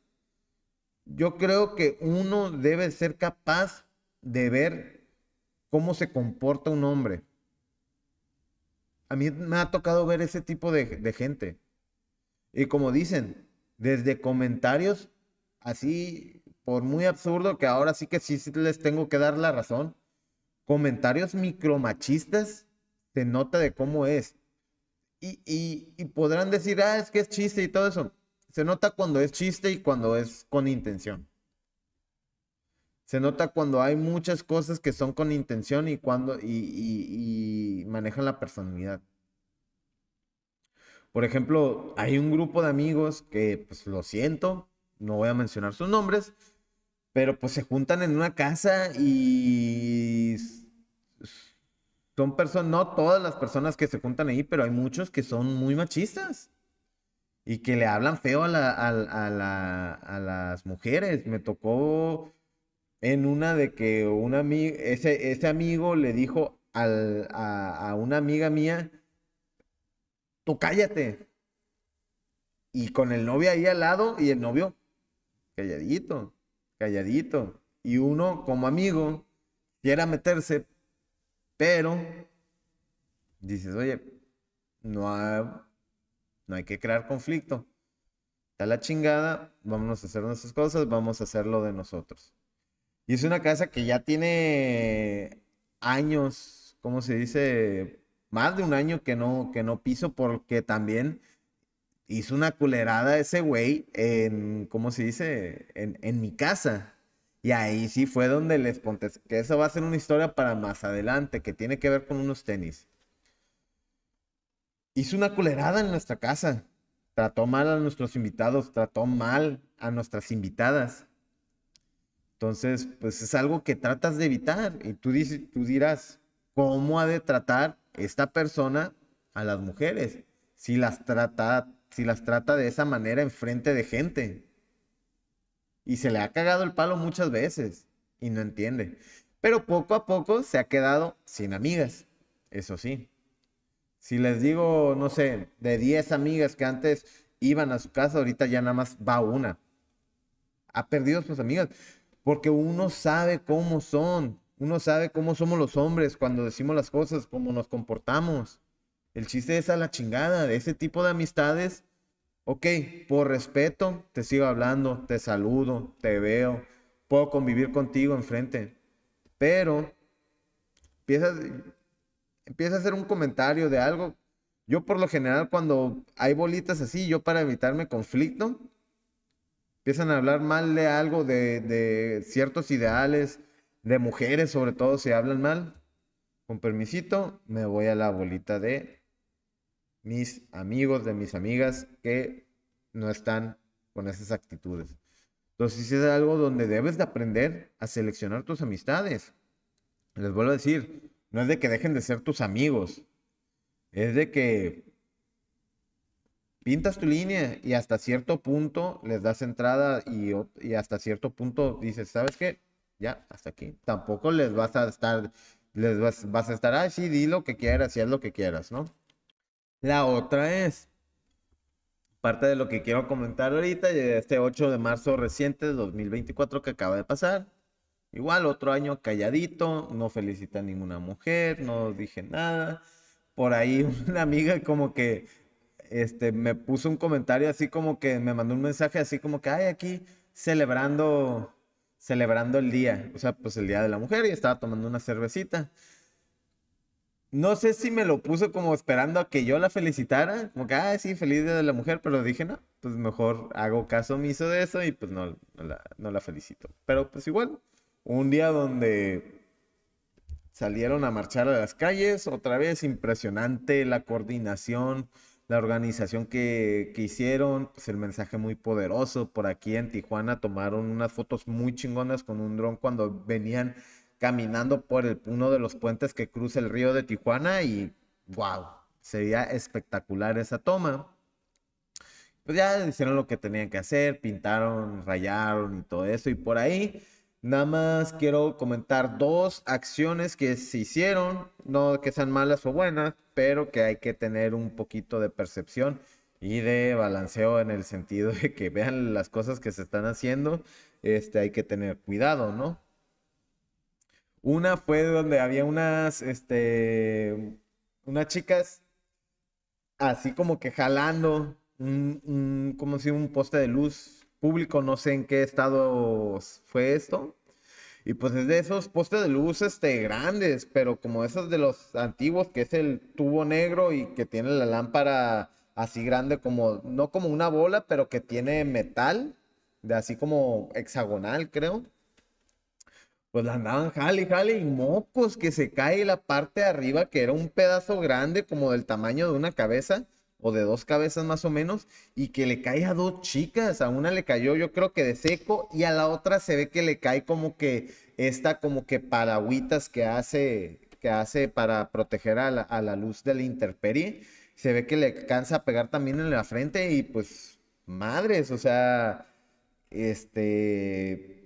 Yo creo que uno debe ser capaz de ver cómo se comporta un hombre. A mí me ha tocado ver ese tipo de gente. Y como dicen, desde comentarios así, por muy absurdo que ahora sí que sí les tengo que dar la razón, comentarios micromachistas, se nota de cómo es. Y podrán decir, ah, es que es chiste y todo eso. Se nota cuando es chiste y cuando es con intención. Se nota cuando hay muchas cosas que son con intención y cuando y manejan la personalidad. Por ejemplo, hay un grupo de amigos que, pues lo siento, no voy a mencionar sus nombres, pero pues se juntan en una casa y son personas, no todas las personas que se juntan ahí, pero hay muchos que son muy machistas. Y que le hablan feo a las mujeres. Me tocó en una de que un amigo, ese amigo le dijo a una amiga mía, tú cállate. Y con el novio ahí al lado y el novio calladito, calladito. Y uno como amigo quiera meterse, pero dices, oye, no hay que crear conflicto. Está la chingada, vámonos a hacer nuestras cosas, vamos a hacer lo de nosotros. Y es una casa que ya tiene años, ¿cómo se dice? Más de un año que no piso, porque también hizo una culerada ese güey en, ¿cómo se dice? En mi casa. Y ahí sí fue donde les conté, que eso va a ser una historia para más adelante, que tiene que ver con unos tenis. Hizo una culerada en nuestra casa. Trató mal a nuestros invitados, trató mal a nuestras invitadas. Entonces, pues es algo que tratas de evitar. Y tú dirás, ¿cómo ha de tratar esta persona a las mujeres? Si las trata de esa manera enfrente de gente. Y se le ha cagado el palo muchas veces. Y no entiende. Pero poco a poco se ha quedado sin amigas. Eso sí. Si les digo, no sé, de 10 amigas que antes iban a su casa, ahorita ya nada más va una. Ha perdido sus amigas. Porque uno sabe cómo son. Uno sabe cómo somos los hombres cuando decimos las cosas, cómo nos comportamos. El chiste es a la chingada. De ese tipo de amistades, ok, por respeto, te sigo hablando, te saludo, te veo. Puedo convivir contigo enfrente. Pero empieza a hacer un comentario de algo. Yo por lo general cuando hay bolitas así, yo para evitarme conflicto, empiezan a hablar mal de algo, de ciertos ideales, de mujeres sobre todo, si hablan mal. Con permisito, me voy a la bolita de mis amigos, de mis amigas que no están con esas actitudes. Entonces, es algo donde debes de aprender a seleccionar tus amistades. Les vuelvo a decir, no es de que dejen de ser tus amigos. Es de que pintas tu línea y hasta cierto punto les das entrada y hasta cierto punto dices, ¿sabes qué? Ya, hasta aquí. Tampoco les vas a estar, ah, sí, di lo que quieras y haz lo que quieras, ¿no? La otra es parte de lo que quiero comentar ahorita, este 8 de marzo reciente de 2024 que acaba de pasar. Igual, otro año calladito, no felicité a ninguna mujer, no dije nada. Por ahí una amiga como que me puso un comentario así como que me mandó un mensaje así como que, ay, aquí celebrando el día, o sea, pues el Día de la Mujer, y estaba tomando una cervecita. No sé si me lo puso como esperando a que yo la felicitara, como que, ah, sí, feliz Día de la Mujer, pero dije, no, pues mejor hago caso omiso de eso y pues no la felicito. Pero pues igual, un día donde salieron a marchar a las calles, otra vez impresionante la coordinación, la organización que hicieron, pues el mensaje muy poderoso. Por aquí en Tijuana tomaron unas fotos muy chingonas con un dron cuando venían caminando por uno de los puentes que cruza el río de Tijuana y wow, sería espectacular esa toma. Pues ya hicieron lo que tenían que hacer, pintaron, rayaron y todo eso, y por ahí nada más quiero comentar dos acciones que se hicieron, no que sean malas o buenas, pero que hay que tener un poquito de percepción y de balanceo en el sentido de que vean las cosas que se están haciendo, hay que tener cuidado, ¿no? Una fue donde había unas chicas así como que jalando como si un poste de luz público, no sé en qué estado fue esto, y pues es de esos postes de luz grandes, pero como esos de los antiguos, que es el tubo negro y que tiene la lámpara así grande, como no como una bola, pero que tiene metal, de así como hexagonal, creo. Pues la andaban jale y mocos, que se cae la parte de arriba, que era un pedazo grande, como del tamaño de una cabeza, o de dos cabezas más o menos, y que le cae a dos chicas. A una le cayó, yo creo que de seco, y a la otra se ve que le cae como que paragüitas que hace para proteger a la luz de la intemperie. Se ve que le alcanza a pegar también en la frente, y pues madres, o sea, se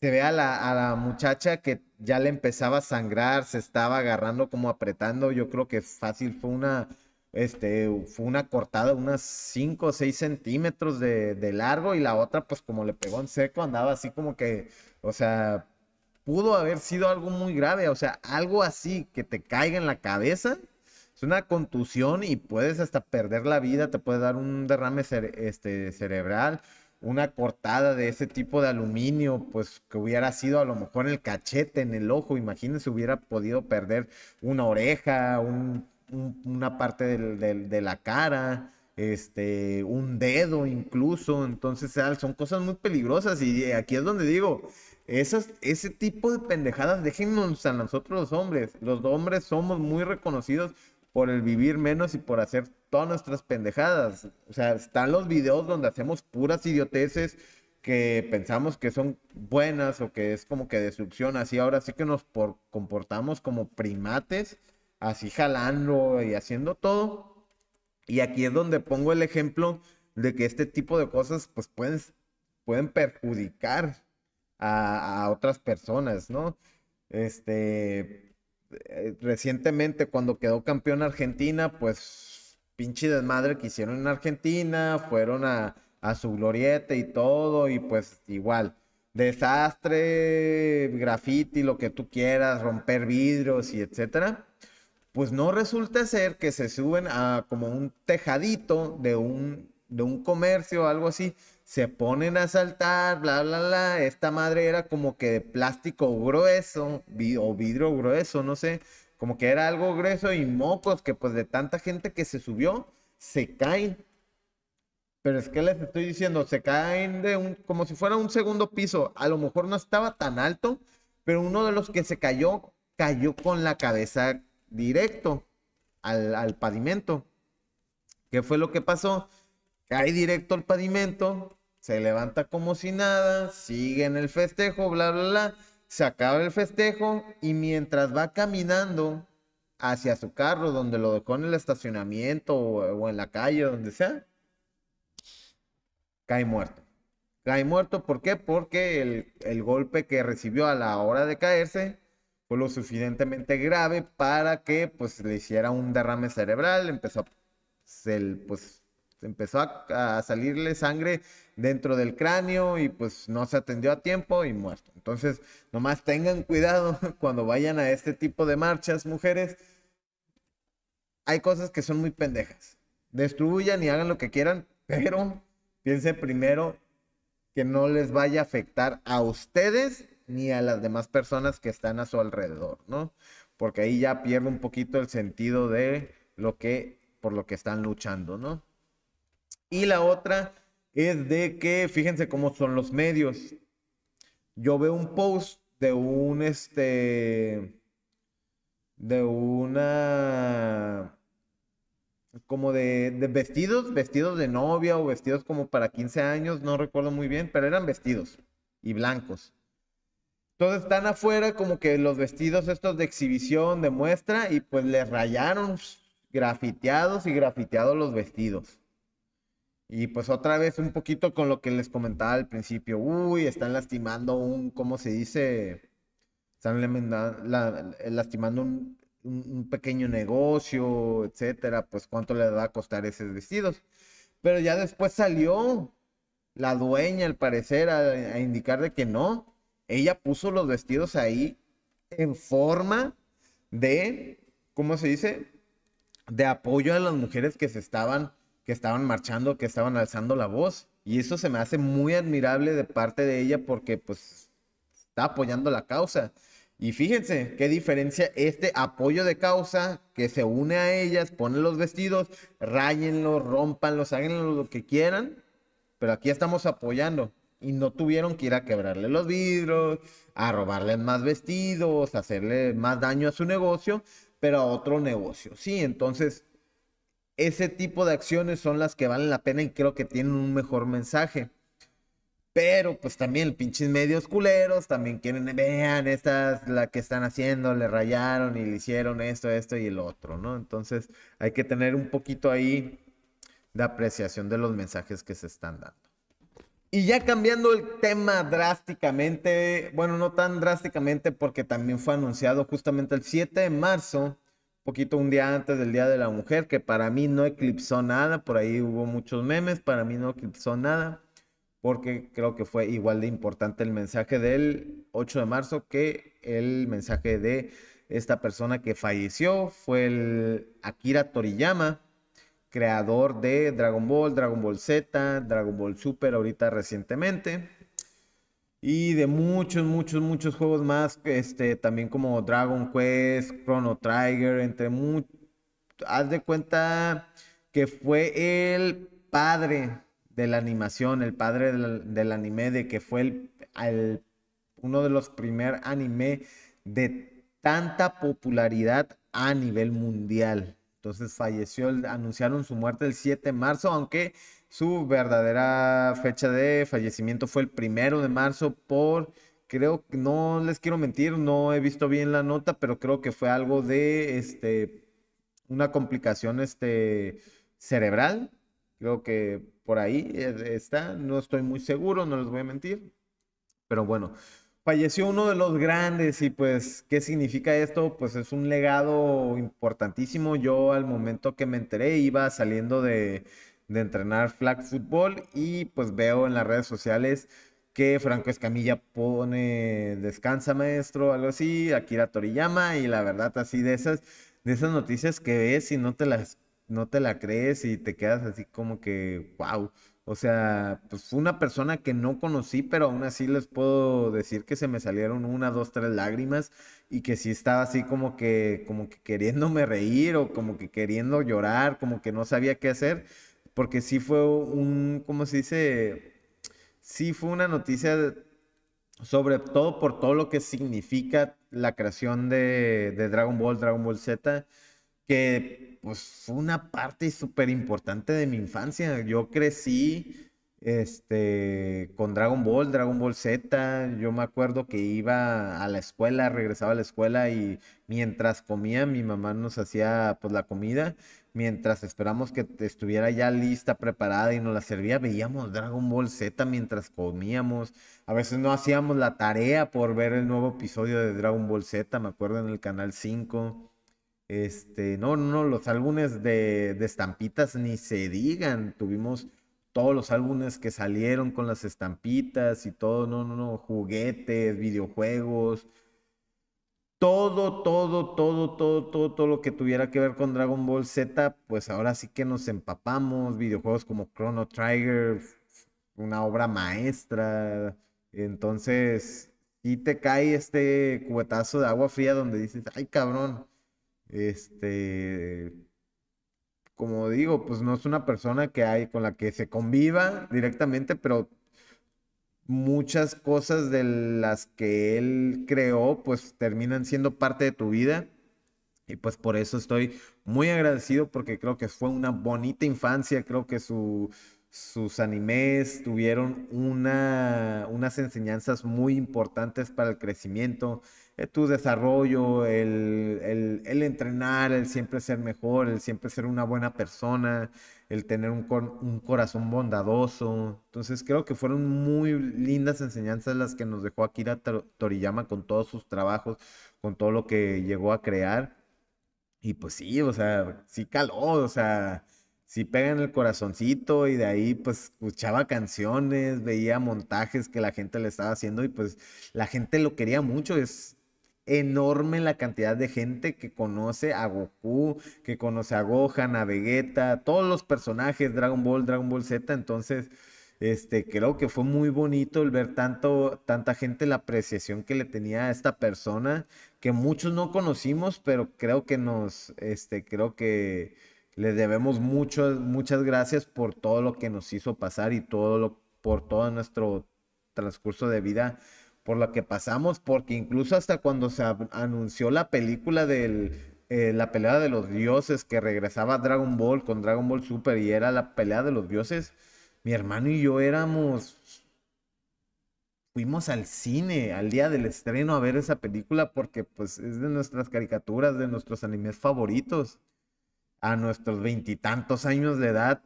ve a la muchacha que ya le empezaba a sangrar, se estaba agarrando como apretando. Yo creo que fácil fue una cortada unas 5 o 6 centímetros de largo, y la otra pues como le pegó en seco andaba así como que, o sea, pudo haber sido algo muy grave. O sea, algo así que te caiga en la cabeza es una contusión y puedes hasta perder la vida, te puede dar un derrame cerebral. Una cortada de ese tipo de aluminio, pues que hubiera sido a lo mejor en el cachete, en el ojo, imagínense, hubiera podido perder una oreja, una parte de la cara, un dedo incluso. Entonces son cosas muy peligrosas, y aquí es donde digo, ese tipo de pendejadas déjennos a nosotros los hombres. Los hombres somos muy reconocidos por el vivir menos y por hacer todas nuestras pendejadas. O sea, están los videos donde hacemos puras idioteces que pensamos que son buenas o que es como que destrucción, así ahora sí que nos comportamos como primates, así jalando y haciendo todo. Y aquí es donde pongo el ejemplo de que este tipo de cosas pues pueden perjudicar a otras personas, ¿no? Recientemente, cuando quedó campeón Argentina, pues pinche desmadre que hicieron en Argentina, fueron a su glorieta y todo, y pues igual desastre, graffiti, lo que tú quieras, romper vidrios y etcétera. Pues no, resulta ser que se suben a como un tejadito de un comercio o algo así, se ponen a saltar, bla, bla, bla. Esta madre era como que de plástico grueso o vidrio grueso, no sé, como que era algo grueso, y mocos que pues de tanta gente que se subió, se caen. Pero es que les estoy diciendo, se caen como si fuera un segundo piso, a lo mejor no estaba tan alto, pero uno de los que se cayó con la cabeza directo al pavimento. ¿Qué fue lo que pasó? Cae directo al pavimento, se levanta como si nada, sigue en el festejo, bla, bla, bla. Se acaba el festejo y mientras va caminando hacia su carro, donde lo dejó en el estacionamiento o en la calle, donde sea, cae muerto. Cae muerto, ¿por qué? Porque el golpe que recibió a la hora de caerse fue lo suficientemente grave para que pues le hiciera un derrame cerebral. Empezó a salirle sangre dentro del cráneo y pues no se atendió a tiempo y muerto. Entonces, nomás tengan cuidado cuando vayan a este tipo de marchas, mujeres. Hay cosas que son muy pendejas. Destruyan y hagan lo que quieran, pero piensen primero que no les vaya a afectar a ustedes ni a las demás personas que están a su alrededor, ¿no? Porque ahí ya pierde un poquito el sentido de lo que, por lo que están luchando, ¿no? Y la otra es de que, fíjense cómo son los medios. Yo veo un post de de vestidos de novia o vestidos como para 15 años, no recuerdo muy bien, pero eran vestidos y blancos. Entonces están afuera como que los vestidos estos de exhibición, de muestra, y pues les rayaron grafiteados y grafiteados los vestidos. Y pues otra vez un poquito con lo que les comentaba al principio. Uy, están lastimando un, ¿cómo se dice? Están lastimando un pequeño negocio, etcétera. Pues cuánto les va a costar esos vestidos. Pero ya después salió la dueña, al parecer, a indicar de que no. Ella puso los vestidos ahí en forma de, ¿cómo se dice? De apoyo a las mujeres que estaban marchando, que estaban alzando la voz. Y eso se me hace muy admirable de parte de ella porque pues está apoyando la causa. Y fíjense qué diferencia este apoyo de causa que se une a ellas, ponen los vestidos, ráyenlos, rómpanlos, háganlo lo que quieran, pero aquí estamos apoyando. Y no tuvieron que ir a quebrarle los vidrios, a robarles más vestidos, a hacerle más daño a su negocio, pero a otro negocio. Sí, entonces ese tipo de acciones son las que valen la pena y creo que tienen un mejor mensaje. Pero pues también pinches medios culeros también quieren, vean, esta es la que están haciendo, le rayaron y le hicieron esto y el otro, ¿no? Entonces hay que tener un poquito ahí de apreciación de los mensajes que se están dando. Y ya cambiando el tema drásticamente, bueno, no tan drásticamente porque también fue anunciado justamente el 7 de marzo, poquito un día antes del Día de la Mujer, que para mí no eclipsó nada, por ahí hubo muchos memes, para mí no eclipsó nada, porque creo que fue igual de importante el mensaje del 8 de marzo que el mensaje de esta persona que falleció, fue el Akira Toriyama, creador de Dragon Ball, Dragon Ball Z, Dragon Ball Super ahorita recientemente, y de muchos juegos más, también como Dragon Quest, Chrono Trigger, entre muchos. Haz de cuenta que fue el padre de la animación, el padre del anime, de que fue uno de los primeros anime de tanta popularidad a nivel mundial. Entonces falleció, anunciaron su muerte el 7 de marzo, aunque su verdadera fecha de fallecimiento fue el 1 de marzo por, creo, no les quiero mentir, no he visto bien la nota, pero creo que fue algo de una complicación cerebral. Creo que por ahí está, no estoy muy seguro, no les voy a mentir. Pero bueno, falleció uno de los grandes y pues, ¿qué significa esto? Pues es un legado importantísimo. Yo al momento que me enteré iba saliendo de entrenar flag fútbol y pues veo en las redes sociales que Franco Escamilla pone descansa maestro, algo así, Akira Toriyama, y la verdad así de esas noticias que ves y no te la crees y te quedas así como que wow, o sea, pues fue una persona que no conocí, pero aún así les puedo decir que se me salieron 1, 2, 3 lágrimas y que sí estaba así como que queriéndome reír o como que queriendo llorar, como que no sabía qué hacer. Porque sí fue ¿cómo se dice? Sí fue una noticia, sobre todo por todo lo que significa la creación de Dragon Ball, Dragon Ball Z, que pues fue una parte súper importante de mi infancia. Yo crecí con Dragon Ball, Dragon Ball Z. Yo me acuerdo que iba a la escuela, regresaba a la escuela y mientras comía, mi mamá nos hacía pues la comida. Mientras esperamos que estuviera ya lista, preparada y nos la servía, veíamos Dragon Ball Z mientras comíamos. A veces no hacíamos la tarea por ver el nuevo episodio de Dragon Ball Z, me acuerdo en el Canal 5. Los álbumes de estampitas ni se digan. Tuvimos todos los álbumes que salieron con las estampitas y todo, juguetes, videojuegos. Todo lo que tuviera que ver con Dragon Ball Z, pues ahora sí que nos empapamos. Videojuegos como Chrono Trigger, una obra maestra. Entonces, sí te cae este cubetazo de agua fría donde dices, ay cabrón, como digo, pues no es una persona que hay con la que se conviva directamente, pero muchas cosas de las que él creó pues terminan siendo parte de tu vida, y pues por eso estoy muy agradecido, porque creo que fue una bonita infancia. Creo que sus animes tuvieron unas enseñanzas muy importantes para el crecimiento, tu desarrollo, el entrenar, el siempre ser mejor, el siempre ser una buena persona, el tener un corazón bondadoso. Entonces creo que fueron muy lindas enseñanzas las que nos dejó Akira Toriyama con todos sus trabajos, con todo lo que llegó a crear. Y pues sí, o sea, sí caló, o sea, sí pega en el corazoncito. Y de ahí pues escuchaba canciones, veía montajes que la gente le estaba haciendo y pues la gente lo quería mucho. Es enorme la cantidad de gente que conoce a Goku, que conoce a Gohan, a Vegeta, todos los personajes, Dragon Ball, Dragon Ball Z. Entonces, creo que fue muy bonito el ver tanta gente, la apreciación que le tenía a esta persona, que muchos no conocimos, pero creo que creo que le debemos muchas gracias por todo lo que nos hizo pasar y por todo nuestro transcurso de vida, por lo que pasamos, porque incluso hasta cuando se anunció la película la pelea de los dioses, que regresaba Dragon Ball con Dragon Ball Super y era la pelea de los dioses, mi hermano y yo fuimos al cine al día del estreno a ver esa película, porque pues es de nuestras caricaturas, de nuestros animes favoritos. A nuestros veintitantos años de edad,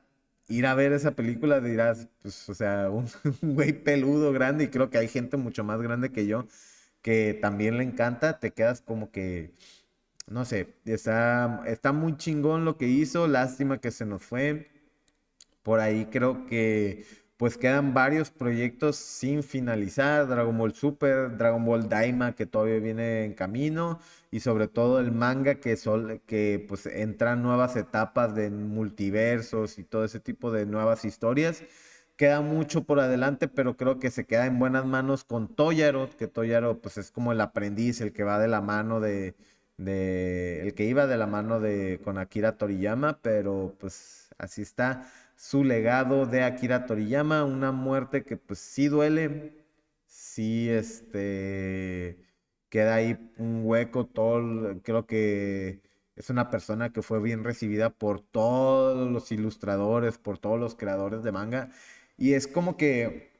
ir a ver esa película, dirás, pues, o sea, un güey peludo, grande, y creo que hay gente mucho más grande que yo que también le encanta. Te quedas como que, no sé, está muy chingón lo que hizo, lástima que se nos fue. Por ahí creo que pues quedan varios proyectos sin finalizar: Dragon Ball Super, Dragon Ball Daima, que todavía viene en camino, y sobre todo el manga, que pues entran nuevas etapas de multiversos y todo ese tipo de nuevas historias. Queda mucho por adelante, pero creo que se queda en buenas manos con Toyaro, que Toyaro pues es como el aprendiz, el que va de la mano el que iba de la mano con Akira Toriyama. Pero pues así está su legado de Akira Toriyama, una muerte que pues sí duele, sí queda ahí un hueco. Creo que es una persona que fue bien recibida por todos los ilustradores, por todos los creadores de manga, y es como que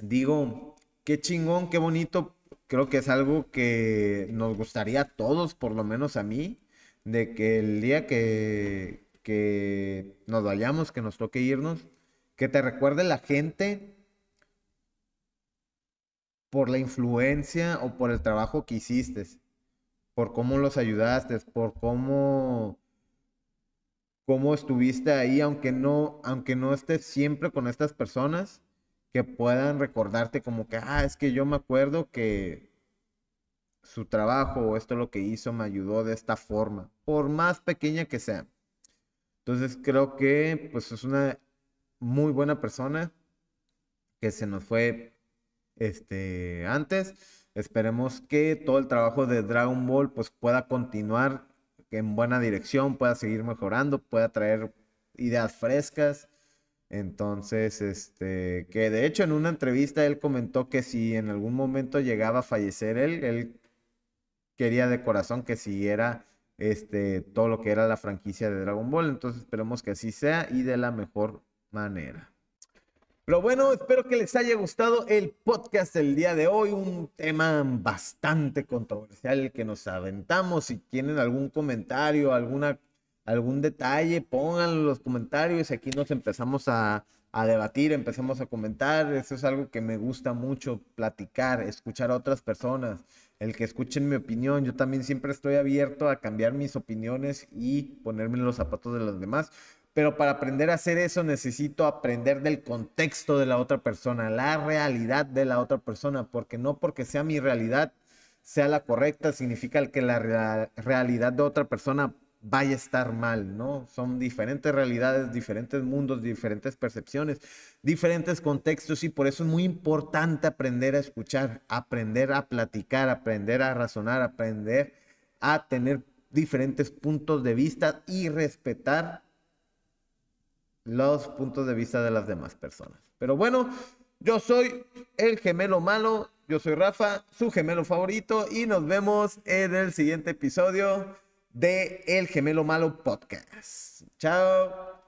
digo, qué chingón, qué bonito. Creo que es algo que nos gustaría a todos, por lo menos a mí, de que el día que nos vayamos, que nos toque irnos, que te recuerde la gente por la influencia o por el trabajo que hiciste, por cómo los ayudaste, por cómo estuviste ahí, aunque no estés siempre con estas personas, que puedan recordarte como que, es que yo me acuerdo que su trabajo o esto lo que hizo me ayudó de esta forma, por más pequeña que sea. Entonces creo que pues es una muy buena persona que se nos fue antes. Esperemos que todo el trabajo de Dragon Ball pues pueda continuar en buena dirección, pueda seguir mejorando, pueda traer ideas frescas. Entonces, que de hecho en una entrevista él comentó que si en algún momento llegaba a fallecer él quería de corazón que siguiera todo lo que era la franquicia de Dragon Ball. Entonces esperemos que así sea y de la mejor manera. Pero bueno, espero que les haya gustado el podcast del día de hoy. Un tema bastante controversial que nos aventamos. Si tienen algún comentario, algún detalle, pónganlo en los comentarios. Aquí nos empezamos a debatir, empezamos a comentar. Eso es algo que me gusta mucho, platicar, escuchar a otras personas, el que escuchen mi opinión. Yo también siempre estoy abierto a cambiar mis opiniones y ponerme en los zapatos de los demás. Pero para aprender a hacer eso necesito aprender del contexto de la otra persona, la realidad de la otra persona, porque no porque sea mi realidad sea la correcta, significa que la realidad de otra persona vaya a estar mal, ¿no? Son diferentes realidades, diferentes mundos, diferentes percepciones, diferentes contextos, y por eso es muy importante aprender a escuchar, aprender a platicar, aprender a razonar, aprender a tener diferentes puntos de vista y respetar los puntos de vista de las demás personas. Pero bueno, yo soy el gemelo malo, yo soy Rafa, su gemelo favorito, y nos vemos en el siguiente episodio de El Gemelo Malo Podcast. Chao.